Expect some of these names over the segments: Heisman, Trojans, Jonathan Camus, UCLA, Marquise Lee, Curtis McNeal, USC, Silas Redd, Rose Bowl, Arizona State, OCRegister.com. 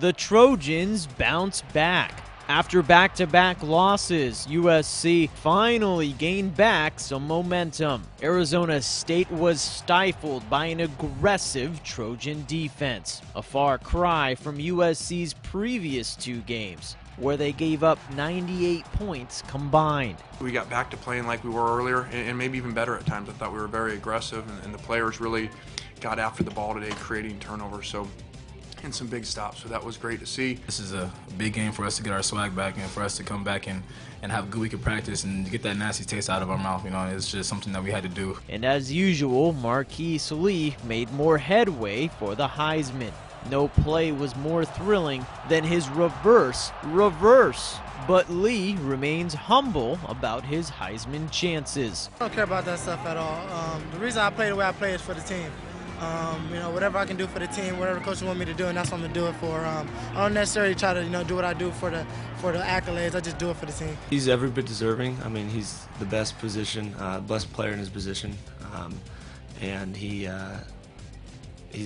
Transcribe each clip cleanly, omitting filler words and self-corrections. The Trojans bounce back. After back-to-back losses, USC finally gained back some momentum. Arizona State was stifled by an aggressive Trojan defense, a far cry from USC's previous two games, where they gave up 98 points combined. We got back to playing like we were earlier, and maybe even better at times. I thought we were very aggressive, and the players really got after the ball today, creating turnovers. And some big stops, so that was great to see. This is a big game for us to get our swag back and for us to come back and have a good week of practice and get that nasty taste out of our mouth. You know, it's just something that we had to do. And as usual, Marquise Lee made more headway for the Heisman. No play was more thrilling than his reverse. But Lee remains humble about his Heisman chances. I don't care about that stuff at all. The reason I play the way I play is for the team. You know, whatever I can do for the team, whatever the coach wants me to do, and that's what I'm gonna do it for. I don't necessarily try to, you know, do what I do for the accolades. I just do it for the team. He's every bit deserving. I mean, he's the best position, best player in his position, and he's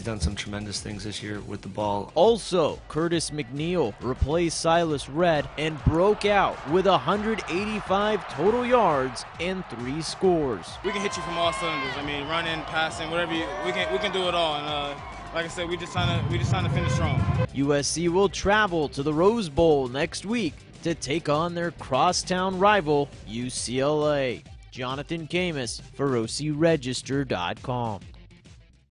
done some tremendous things this year with the ball. Also, Curtis McNeal replaced Silas Redd and broke out with 185 total yards and 3 scores. We can hit you from all cylinders. I mean, running, passing, whatever. We can do it all. And like I said, we just trying to finish strong. USC will travel to the Rose Bowl next week to take on their crosstown rival UCLA. Jonathan Camus for OCRegister.com.